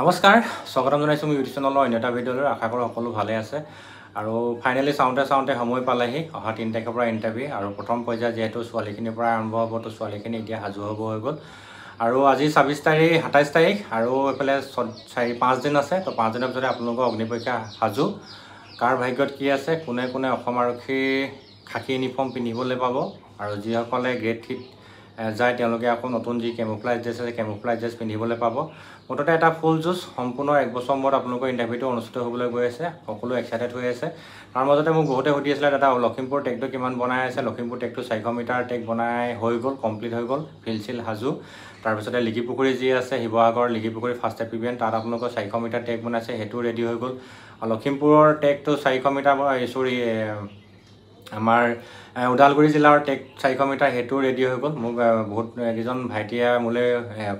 नमस्कार स्वागतम जानाइছো মোৰ ইউটিউব চেনেলৰ অন্য এটা ভিডিঅ'লৈ। আশা কৰোঁ সকলো ভালে আছে আৰু ফাইনালি চাওঁতে সময় পালেহি। অহা ৩ তাৰিখৰ পৰা ইন্টাৰভিউ আৰু প্ৰথম পৰ্যায় যেহেতু ছোৱালীখিনিৰ পৰা আৰম্ভ হ'ব, তো ছোৱালীখিনি এতিয়া হাজু হ'ব হৈ গ'ল। আৰু আজি ২৬ তাৰিখ, ২৭ তাৰিখ আৰু এফালে ৪-৫ দিন আছে। তো ৫ দিনৰ ভিতৰত আপোনালোকৰ অগ্নিপৰীক্ষা হাজু। কাৰ ভাগ্যত কি আছে, কোনে কোনে অসম আৰক্ষী খাকী ইউনিফৰ্ম পিন্ধিবলৈ পাব আৰু যিসকলে গ্ৰেড ৩ যায় তেওঁলোকে আকৌ নতুন যি কেমোফ্লাজ ড্ৰেছ আছে কেমোফ্লাজ ড্ৰেছ পিন্ধিবলৈ পাব। মুঠতে এটা ফুল জুজ সম্পূৰ্ণ এক বছৰ মূৰত আপোনালোকৰ ইণ্টাৰভিউটো অনুষ্ঠিত হ'বলৈ গৈ আছে। সকলো এক্সাইটেড হৈ আছে। তাৰ মাজতে মোক বহুতে সুধি আছিলে দাদা লখিমপুৰ টেকটো কিমান বনাই আছে। লখিমপুৰ টেকটো ৪০০ মিটাৰ টেক বনাই হৈ গ'ল, কমপ্লিট হৈ গ'ল, ফিলচিল হাজু। তাৰপিছতে লিগিপুখুৰী যি আছে শিৱসাগৰ লিগিপুখুৰী ফাৰ্ষ্ট এপিভিএন তাত আপোনালোকৰ ৪০০ মিটাৰ টেক বনাইছে, সেইটো ৰেডি হৈ গ'ল। আৰু লখিমপুৰৰ টেকটো ৪০০ মিটাৰ চৰি আমাৰ उदालगुरी जिलार टेक ৪০০ মিটাৰ हेतु रेडी हो गल। मोक बहुत किजन भाइटिया मोले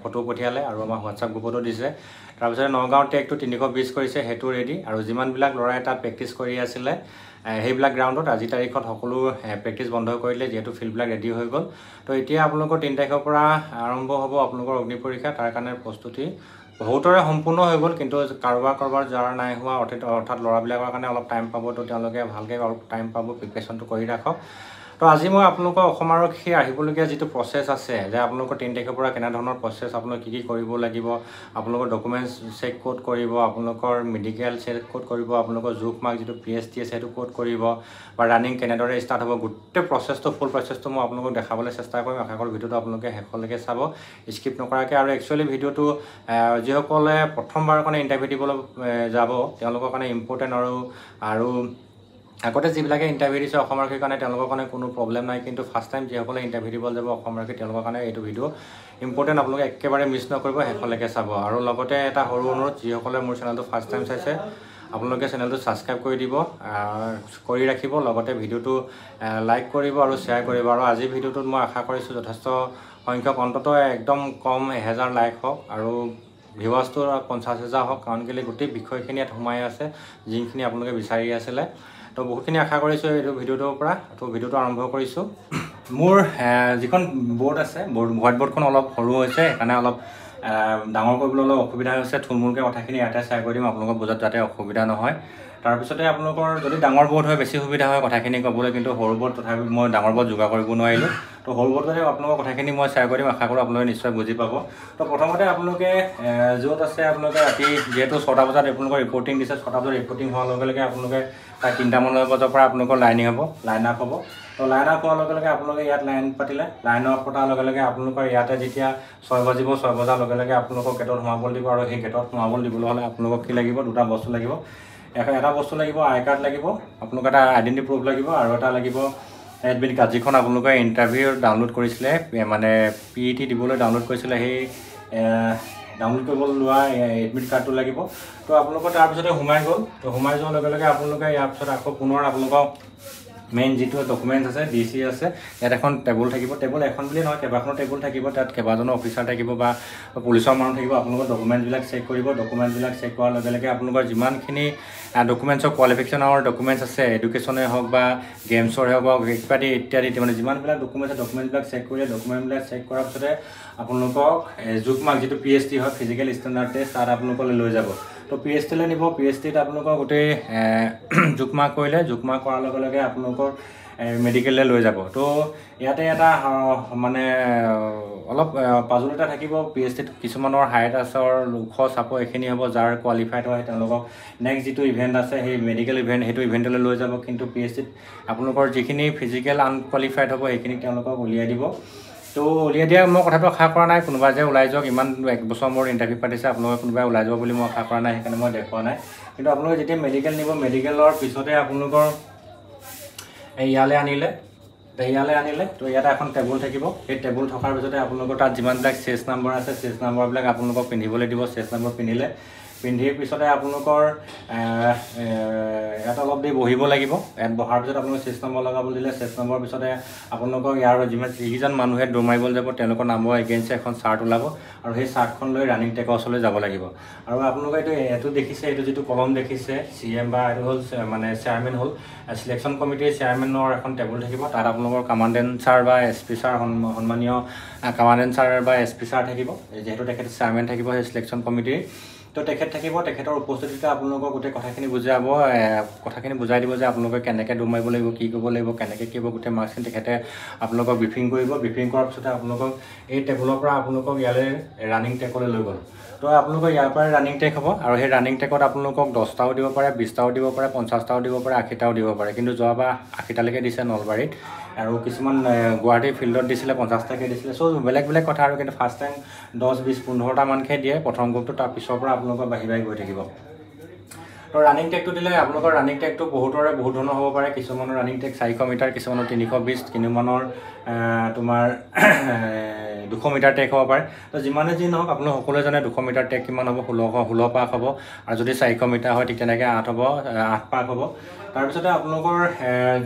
फटो पठियाले और आम ह्वाट्सएप ग्रुपतो दिसे। तार पिछते नगाँव टेक ৩২০ करिसे हेतु रेडी और जिमान बिलाक लड़ाई तार प्रेक्टिस करि आसिले हेबिलाक ग्राउंडत आजि तारिखत हकलो प्रेक्टिस बन्ध करिले जेहेतु फिल्डबिलाक रेडी हो गल। तो एतिया आपलोकर ৩ तारिखर পৰা आरम्भ हब आपलोकर अग्नि परीक्षा। तार कारणे प्रस्तुति बहुतरे सम्पूर्ण हो गल, किन्तु कारबार जार ना हुआ अर्थात लड़ाबिलकर कारण अलग टाइम पा, तो भालके टाइम पा प्रिपेरेशन तो कर राखक। तो आज मैं आरक्षी आबलगिया जी प्रसेस आसे जे आपलोकर ৩ तारिखर के प्रसेस आपन कि लगे आपलोकर डकुमेंट्स चेक कोड करिब, आपलोकर मेडिकल चेक कोड करिब, आपलोकर जोख मार्क जी PST आछे सेटु कोड करिब बा रानिंग केनेदरे स्टार्ट हबो गुटे प्रोसेस तो फुल प्रोसेस तो मैं आपलोकर देखाबले चेष्टा करिम। आशा करो भिडिओ आपलोके हेकलके चाब स्किप नकराके। और एक्चुअली भिडिओ जिसकले प्रथमबार कारण इंटरव्यू दिबले जाबो तेनलोकर कारण इम्पर्टेन्ट। और आगते जीबिले इंटरव्यू दी आरक्षी कारण कोनो प्रब्लेम ना, किन्तु फार्स्ट टाइम जिसमें इंटरव्यू दी जाए भिडिओ इम्पर्टेन्ट आपलोक एक बारे मिस नक शेषलेके चाब। और एटा सरू अनुरोध जिसमें मोर चेनेल फार्स्ट टाइम चाइसे आपलोके चेनेल सबसक्राइब कर दी कर राखिब, भिडिओ लाइक करिब और शेयर करिब। और आज भिडिओ मैं आशा करिছোঁ यथेष्ट संख्यक अंत एकदम कम ১০০০ लाइक हक और भिवास तो ৫০,০০০ हक, कारण के गोटे विषयखिनि यात सोमाय आछे जिनखिनि आपलोके बिचारि आछिले। तो बहुतखिनि आशा करिছোঁ এই ভিডিওটোৰ পৰা। তো ভিডিওটো আৰম্ভ কৰিছোঁ। মোৰ যিখন বোৰ্ড আছে হোৱাইট বোৰ্ডখন অলপ সৰু হৈছে, সেইকাৰণে অলপ ডাঙৰ কৰিবলৈ অলপ অসুবিধা হৈছে। থুলমূলকৈ কথাখিনি এটা চাই কৰি দিম আপোনালোকৰ বুজাত যাতে অসুবিধা নহয়। তাৰপিছতে আপোনালোকৰ যদি ডাঙৰ বোৰ্ড হয় বেছি সুবিধা হয় কথাখিনি ক'বলৈ, কিন্তু সৰু বোৰ্ড তথাপি মই ডাঙৰ বোৰ্ড যোগাৰ কৰিব নোৱাৰিলোঁ। তো সৰু বোৰ্ডতে আপোনালোকৰ কথাখিনি মই শ্বেয়াৰ কৰিম, আশা কৰোঁ আপোনালোকে নিশ্চয় বুজি পাব। তো প্ৰথমতে আপোনালোকে য'ত আছে আপোনালোকে ৰাতি যিহেতু ৬টা বজাত আপোনালোকৰ ৰিপৰ্টিং দিছে, ৬টা বজাত ৰিপৰ্টিং হোৱাৰ লগে লগে আপোনালোকে প্ৰায় ৩টামান বজাৰ পৰা আপোনালোকৰ লাইনিং হ'ব, লাইন আপ হ'ব। তো লাইন আপ হোৱাৰ লগে লগে আপোনালোকে ইয়াত লাইন পাতিলে, লাইন আপ পতাৰ লগে লগে আপোনালোকৰ ইয়াতে যেতিয়া ৬ বাজিব, ৬ বজাৰ লগে লগে আপোনালোকক গেটত সোমাবলৈ দিব। আৰু সেই গেটত সোমাবলৈ দিবলৈ হ'লে আপোনালোকক কি লাগিব, দুটা বস্তু লাগিব। এটা বস্তু লাগিব আই কাৰ্ড লাগিব, আপোনালোকৰ এটা আইডেণ্টি প্ৰুফ লাগিব আৰু এটা লাগিব এডমিট কাৰ্ড যিখন আপোনালোকে ইণ্টাৰভিউ ডাউনলোড কৰিছিলে, মানে PET দিবলৈ ডাউনলোড কৰিছিলে, সেই ডাউনলোড কৰিবলৈ লোৱা এডমিট কাৰ্ডটো লাগিব। তো আপোনালোকৰ তাৰপিছতে সোমাই গ'ল। তো সোমাই যোৱাৰ লগে লগে আপোনালোকে ইয়াৰ পিছত আকৌ পুনৰ আপোনালোকক মেইন যিটো ডকুমেণ্টছ আছে DC আছে, ইয়াত এখন টেবুল থাকিব। টেবুল এখন বুলিয়ে নহয় কেইবাখনো টেবুল থাকিব, তাত কেইবাজনো অফিচাৰ থাকিব বা পুলিচৰ মানুহ থাকিব। আপোনালোকৰ ডকুমেণ্টবিলাক চেক কৰিব। ডকুমেণ্টবিলাক চেক কৰাৰ লগে লগে আপোনালোকৰ যিমানখিনি ডকুমেণ্টছৰ কোৱালিফিকেশ্যনৰ ডকুমেণ্টছ আছে, এডুকেশ্যনেই হওক বা গেমছৰ হওক বা ইত্যাদি ইত্যাদি মানে যিমানবিলাক ডকুমেণ্টছ আছে ডকুমেণ্টবিলাক চেক কৰিলে, ডকুমেণ্টবিলাক চেক কৰাৰ পিছতে আপোনালোকক জোখ মাৰ্ক যিটো PST হয় ফিজিকেল ষ্টেণ্ডাৰ্ড টেষ্ট তাত আপোনালোকলৈ লৈ যাব। तो PSTলৈ নিব। PSTত আপোনালোকৰ গোটে জোখমাৰ্ক কৰিলে, জোখমাৰ্ক কৰাৰ লগে লগে আপোনালোকৰ মেডিকেললৈ লৈ যাব। তো ইয়াতে এটা মানে অলপ পাজল এটা থাকিব। PSTত কিছুমানৰ হাইট আছৰ লোক চাপৰ এখিনি হ'ব, যাৰ কোৱালিফাইড হয় তেওঁলোকক নেক্সট যিটো ইভেণ্ট আছে সেই মেডিকেল ইভেণ্ট সেইটো ইভেণ্টলৈ লৈ যাব। কিন্তু PSTত আপোনালোকৰ যিখিনি ফিজিকেল আনকোৱালিফাইড হ'ব সেইখিনি তেওঁলোকক উলিয়াই দিব। তো উলিয়াই দিয়া মই কথাটো আশা কৰা নাই, কোনোবা যে ওলাই যাওক। ইমান এক বছৰ মোৰ ইণ্টাৰভিউ পাতিছে, আপোনালোকে কোনোবাই ওলাই যাব বুলি মই আশা কৰা নাই, সেইকাৰণে মই দেখুওৱা নাই। কিন্তু আপোনালোকে যেতিয়া মেডিকেল নিব, মেডিকেলৰ পিছতে আপোনালোকৰ ইয়ালৈ আনিলে, ইয়ালৈ আনিলে। তো ইয়াতে এখন টেবুল থাকিব। সেই টেবুল থকাৰ পিছতে আপোনালোকৰ তাত যিমানবিলাক চেছ নাম্বাৰ আছে চেছ নাম্বাৰবিলাক আপোনালোকক পিন্ধিবলৈ দিব। চেছ নাম্বাৰ পিন্ধিলে, পিন্ধিৰ পিছতে আপোনালোকৰ ইয়াত অলপ দেৰি বহিব লাগিব। ইয়াত বহাৰ পিছত আপোনালোকে চেছ নম্বৰ লগাবলৈ দিলে। চেছ নম্বৰ পিছতে আপোনালোকক ইয়াৰ যিজন মানুহে দৌৰ মাৰিবলৈ যাব তেওঁলোকৰ নামৰ এগেইনষ্ট এখন চাৰ্ট ওলাব আৰু সেই চাৰ্টখন লৈ ৰানিং টেকৰ ওচৰলৈ যাব লাগিব। আৰু আপোনালোকে এইটো দেখিছে, এইটো যিটো কলম দেখিছে CM বা এইটো হ'ল মানে চেয়াৰমেন হ'ল চিলেকশ্যন কমিটিৰ চেয়াৰমেনৰ এখন টেবুল থাকিব। তাত আপোনালোকৰ কমাণ্ডেণ্ট ছাৰ বা SP ছাৰ, সন্মানীয় কমাণ্ডেণ্ট ছাৰ বা SP ছাৰ থাকিব, যিহেতু তেখেত চেয়াৰমেন থাকিব সেই চিলেকশ্যন কমিটিৰ। तो तेखेत থাকিব, তেखेতৰ উপস্থিতিতে আপোনালোকক গোটেই কথাখিনি বুজাব, কথাখিনি বুজাই দিব যে আপোনালোকে কেনেকৈ দমাইব লাগিব, কি কৰিব লাগিব, কেনেকৈ কিব গোটেই মাৰ্কখিনি তেখেতে আপোনালোকক ব্ৰিফিং কৰিব। ব্ৰিফিং কৰাৰ পিছতে আপোনালোকক এই টেবলৰ পৰা আপোনালোকক ইয়ালৈ ৰানিং টেকলৈ লৈ গ'ল। তো আপোনালোকৰ ইয়াৰ পৰা ৰানিং টেক হ'ব আৰু সেই ৰানিং টেকত আপোনালোকক 10টাও দিব পাৰে, 20টাও দিব পাৰে, 50টাও দিব পাৰে, 80টাও দিব পাৰে। কিন্তু যোৱাবা 80টালৈকে দিছে নলবাৰীত, আৰু কিছুমান গুৱাহাটী ফিল্ডত দিছিলে 50টাকে দিছিলে। সো বেলেগ বেলেগ কথা আৰু, কিন্তু ফাৰ্ষ্ট টাইম 10 20 15টা মানকৈ দিয়ে প্ৰথম গ্ৰুপটো, তাৰ পিছৰ পৰা আপোনালোকৰ বাহি বাহি গৈ থাকিব। তো ৰানিং টেকটো দিলে আপোনালোকৰ ৰানিং টেকটো বহুতৰে বহুত ধৰণৰ হ'ব পাৰে। কিছুমানৰ ৰানিং টেক 400 মিটাৰ, কিছুমানৰ 320, কিছুমানৰ তোমাৰ 200 মিটাৰ টেক হ'ব পাৰে। তো যিমানে যি নহওক আপোনালোক সকলোৱে জানে 200 মিটাৰ টেক কিমান হ'ব, 16 পাক হ'ব, আৰু যদি 400 মিটাৰ হয় ঠিক তেনেকৈ 8 হ'ব, 8 পাক হ'ব। তাৰপিছতে আপোনালোকৰ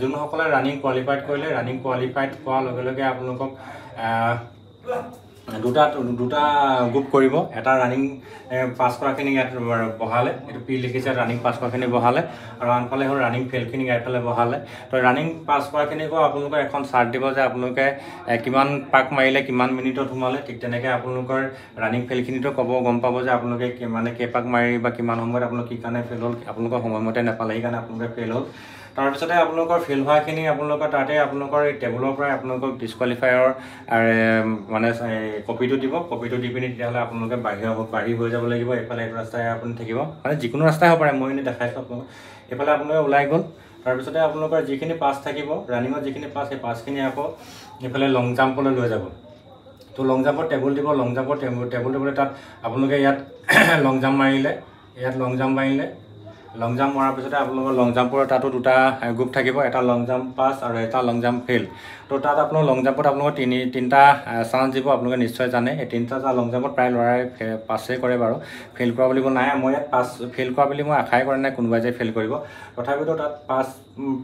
যোনসকলে ৰানিং কোৱালিফাইড কৰিলে, ৰানিং কোৱালিফাইড কৰাৰ লগে লগে আপোনালোকক দুটা গ্ৰুপ কৰিব। এটা ৰানিং পাছ কৰাখিনি ইয়াত বহালে, এইটো পি লিখিছে, ৰানিং পাছ কৰাখিনি বহালে, আৰু আনফালে হ'ল ৰানিং ফেইলখিনি ইয়াৰফালে বহালে। তো ৰানিং পাছ কৰাখিনিকো আপোনালোকৰ এখন চাৰ্ট দিব যে আপোনালোকে কিমান পাক মাৰিলে, কিমান মিনিটত সোমালে। ঠিক তেনেকৈ আপোনালোকৰ ৰানিং ফেইলখিনিতো ক'ব, গম পাব যে আপোনালোকে মানে কেইপাক মাৰি বা কিমান সময়ত আপোনালোকে কি কাৰণে ফেইল হ'ল, আপোনালোকৰ সময়মতে নাপালে সেইকাৰণে আপোনালোকে ফেইল হ'ল। তাৰপিছতে আপোনালোকৰ ফেইল হোৱাখিনি আপোনালোকৰ তাতে আপোনালোকৰ এই টেবুলৰ পৰাই আপোনালোকক ডিছকুৱালিফায়াৰ মানে কপিটো দিব। কপিটো দি পিনি তেতিয়াহ'লে আপোনালোকে বাহিৰ হৈ যাব লাগিব। এইফালে এইটো ৰাস্তাই আপুনি থাকিব, মানে যিকোনো ৰাস্তাই হ'ব পাৰে, মই এনেই দেখাইছোঁ আপোনালোকক। এইফালে আপোনালোকে ওলাই গ'ল। তাৰপিছতে আপোনালোকৰ যিখিনি পাছ থাকিব ৰানিঙত, যিখিনি পাছ সেই পাছখিনি আকৌ এইফালে লং জাম্পলৈ লৈ যাব। তো লং জাম্পৰ টেবুল দিব, লং জাম্পৰ টেবুলটো বোলে তাত আপোনালোকে ইয়াত লং জাম্প মাৰিলে, ইয়াত লং জাম্প মাৰিলে। লং জাম্প মৰাৰ পিছতে আপোনালোকৰ লং জাম্পৰ তাতো দুটা গ্ৰুপ থাকিব, এটা লং জাম্প পাছ আৰু এটা লং জাম্প ফেইল। তো তাত আপোনাৰ লং জাম্পত আপোনালোকৰ তিনিটা চান্স দিব, আপোনালোকে নিশ্চয় জানে। এই তিনিটা লং জাম্পত প্ৰায় ল'ৰাই পাছেই কৰে বাৰু, ফেইল কৰা বুলি নাই। মই ইয়াত পাছ ফেইল কৰা বুলি মই আশাই কৰা নাই কোনোবাই যে ফেইল কৰিব। তথাপিতো তাত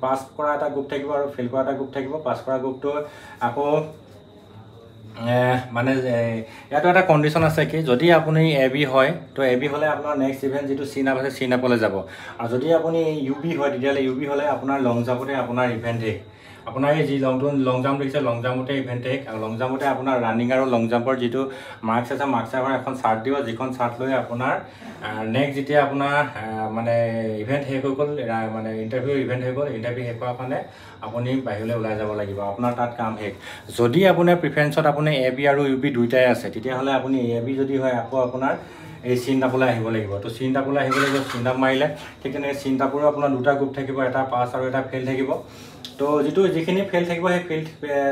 পাছ কৰা এটা গ্ৰুপ থাকিব আৰু ফেইল কৰা এটা গ্ৰুপ থাকিব। পাছ কৰা গ্ৰুপটো আকৌ মানে ইয়াতো এটা কণ্ডিশ্যন আছে কি, যদি আপুনি এ বি হয় তো এ বি হ'লে আপোনাৰ নেক্সট ইভেণ্ট যিটো চি নাপ আছে চি নাপলৈ যাব, আৰু যদি আপুনি ইউ বি হয় তেতিয়াহ'লে ইউ বি হ'লে আপোনাৰ লং জাম্পতে আপোনাৰ ইভেণ্ট শেষ। আপোনাৰ এই যি লং জাম্প দেখিছে লং জাম্পতে ইভেণ্ট শেষ, আৰু লং জাম্পতে আপোনাৰ ৰানিং আৰু লং জাম্পৰ যিটো মাৰ্কছ আছে মাৰ্কছ আপোনাৰ এখন চাৰ্ট দিব, যিখন চাৰ্ট লৈ আপোনাৰ নেক্সট যেতিয়া আপোনাৰ মানে ইভেণ্ট শেষ হৈ গ'ল, মানে ইণ্টাৰভিউ ইভেণ্ট হৈ গ'ল, ইণ্টাৰভিউ শেষ হোৱাৰ কাৰণে আপুনি বাহিৰলৈ ওলাই যাব লাগিব, আপোনাৰ তাত কাম শেষ। যদি আপোনাৰ প্ৰিফাৰেঞ্চত আপুনি এ বি আৰু ইউ বি দুয়োটাই আছে তেতিয়াহ'লে আপুনি এ বি যদি হয় আকৌ আপোনাৰ এই চিন টাপলৈ আহিব লাগিব। তো চিন টাপলৈ আহিব লাগিব, চিন টাপ মাৰিলে ঠিক তেনেকৈ চিন টাপৰো আপোনাৰ দুটা গ্ৰুপ থাকিব, এটা পাছ আৰু এটা ফেইল থাকিব। তো যিখিনি ফেইল থাকিব সেই ফেইল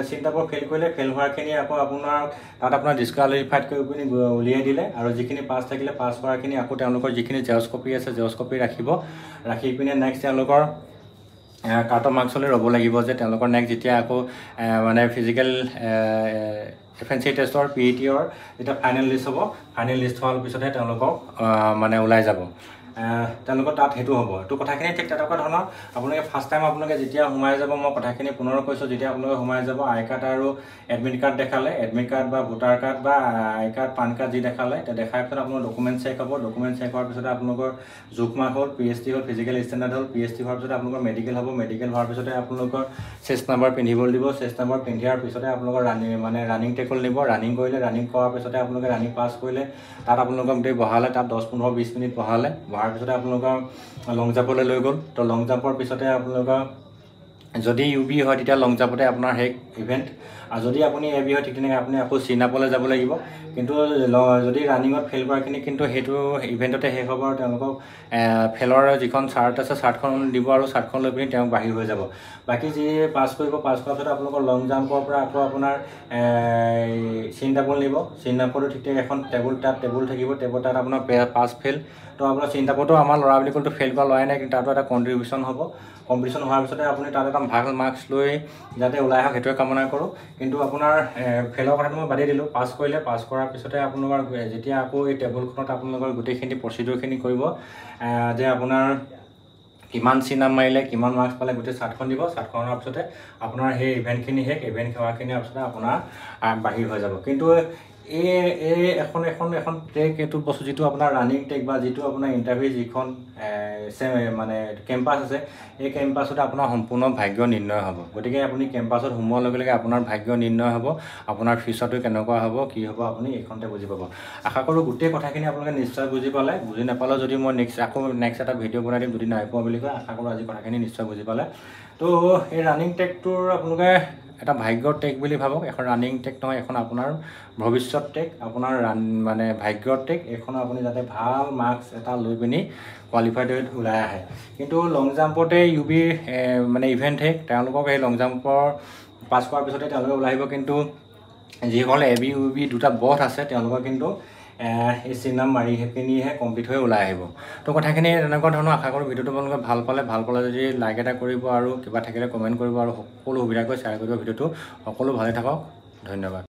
চিন টাপৰ ফেইল কৰিলে ফেইল হোৱাখিনি আকৌ আপোনাৰ তাত আপোনাৰ ডিছকুৱালিফাইড কৰি পিনি উলিয়াই দিলে, আৰু যিখিনি পাছ থাকিলে পাছ কৰাখিনি আকৌ তেওঁলোকৰ যিখিনি জেৰক্স কপি আছে জেৰক্স কপি ৰাখিব, ৰাখি পিনে নেক্সট তেওঁলোকৰ কাৰ্টৰ মাৰ্কছলৈ ৰ'ব লাগিব যে তেওঁলোকৰ নেক্সট যেতিয়া আকৌ মানে ফিজিকেল এফএনচি টেষ্টৰ পি ই টিৰ যেতিয়া ফাইনেল লিষ্ট হ'ব, ফাইনেল লিষ্ট হোৱাৰ পিছতহে তেওঁলোকক মানে ওলাই যাব, তেওঁলোকৰ তাত সেইটো হ'ব। তো কথাখিনি ঠিক তেনেকুৱা ধৰণৰ। আপোনালোকে ফাৰ্ষ্ট টাইম আপোনালোকে যেতিয়া সোমাই যাব, মই কথাখিনি পুনৰ কৈছোঁ, যেতিয়া আপোনালোকে সোমাই যাব আই কাৰ্ড আৰু এডমিট কাৰ্ড দেখালে, এডমিট কাৰ্ড বা ভোটাৰ কাৰ্ড বা আই কাৰ্ড পান কাৰ্ড যি দেখালে, দেখাৰ পিছত আপোনাৰ ডকুমেণ্ট চেক হ'ব। ডকুমেণ্ট চেক হোৱাৰ পিছতে আপোনালোকৰ জোখ মাৰ্ক হ'ল, পি এছ টি হ'ল, ফিজিকেল ষ্টেণ্ডাৰ্ড হ'ল। পি এছ টি হোৱাৰ পিছতে আপোনালোকৰ মেডিকেল হ'ব, মেডিকেল হোৱাৰ পিছতে আপোনালোকৰ চেষ্ট নাম্বাৰ পিন্ধিবলৈ দিব, চেষ্ট নাম্বাৰ পিন্ধাৰ পিছতে আপোনালোকৰ ৰানিং টেকল নিব। ৰানিং কৰিলে, ৰানিং কৰাৰ পিছতে আপোনালোকে ৰানিং পাছ কৰিলে, তাত আপোনালোকক দেৰি বহালে, তাত 10-15-20 মিনিট বহালে। বহাৰ পিছতে আপোনালোকৰ লং জাম্পলৈ লৈ গ'ল। তো লং জাম্পৰ পিছতে আপোনালোকৰ যদি ইউ বি হয় তেতিয়া লং জাম্পতে আপোনাৰ শেষ ইভেণ্ট, আৰু যদি আপুনি এ বি হয় ঠিক তেনেকৈ আপুনি আকৌ চি নাপলৈ যাব লাগিব। কিন্তু যদি ৰানিঙত ফেইল কৰাখিনি কিন্তু সেইটো ইভেণ্টতে শেষ হ'ব, আৰু তেওঁলোকক ফেলৰ যিখন চাৰ্ট আছে চাৰ্টখন দিব, আৰু চাৰ্টখন লৈ পিনি তেওঁ বাহিৰ হৈ যাব। বাকী যি পাছ কৰিব, পাছ কৰাৰ পিছত আপোনালোকৰ লং জাম্পৰ পৰা আকৌ আপোনাৰ চিন টাপল নিব। চিন টাপটো ঠিক তেনেকৈ এখন টেবুল, তাত টেবুল থাকিব, টেবুল তাত আপোনাৰ পাছ ফেইল। তো আপোনাৰ চিন টাপতো আমাৰ ল'ৰা বুলি ক'লেতো ফেইল কৰা ল'ৰাই নাই, কিন্তু তাতো এটা কণ্ট্ৰিবিউশ্যন হ'ব। কম্পিটিশ্যন হোৱাৰ পিছতে আপুনি তাত এটা ভাল মাৰ্কছ লৈ যাতে ওলাই আহক সেইটোৱে কামনা কৰোঁ। কিন্তু আপোনাৰ ফেলৰ কথাটো মই বাদেই দিলোঁ। পাছ কৰিলে, পাছ কৰাৰ পিছতে আপোনালোকৰ যেতিয়া আকৌ এই টেবুলখনত আপোনালোকৰ গোটেইখিনি প্ৰচিডিউৰখিনি কৰিব যে আপোনাৰ কিমান চি নাম মাৰিলে, কিমান মাৰ্কছ পালে, গোটেই চাৰ্টখন দিব। চাৰ্টখন অনাৰ পিছতে আপোনাৰ সেই ইভেণ্টখিনি শেষ। ইভেণ্ট হোৱাখিনি পিছতে আপোনাৰ বাহিৰ হৈ যাব। কিন্তু टेक ये बस जी रानिंग टेक इंटरव्यू जी मानने केम्पास आए केम्पास सम्पूर्ण भाग्य निर्णय हम गए अपनी केम्पास सोमोर लगे अपना भाग्य निर्णय हम अपना फ्यूचर केनेकुवा हम कि हम अपनी ये बुझी पा आशा करूँ गोटे कथाखिनि आपन निश्चय बुझी पाले बुझी नापाले जो मैं नेक्स्ट एटा भिडिओ बना दी जो नाइपा भी क्या आशा करूँ आज कथाखिनि निश्चय बुझी पाले। तो ये रानिंग टेक अपने एटा भाग्य टेक भी भावक एखन रानिंग टेक ना एखन आपनार भविष्य टेक आपनार माने भाग्य टेक एखन आपुनि जाते भाल मार्क्स एटा लई पिनी क्वालिफाइड उलाय आए किन्तु लंग जाम्पते यूबी माने इवेंट टेक तालोक हे लंग जाम्पर पास कर पिछते तालोक उलाय आइबो किन्तु जिखले एबीयूबी दुटा बथ आछे तालोक किन्तु चिन्ह मारि हेपिनी हे कमप्लीट हो उलाय आइबो। तो कथाखिनि एनेका धৰণৰ आशा करूँ भिडिओ तो भाल पाले जी लाइक एटा करिब आरु किबा थाकिले कमेन्ट करिब आरु सकलो सुविधाक शेयर करिब भिडिओ तो सकलो भाले थाকক धन्यवाद।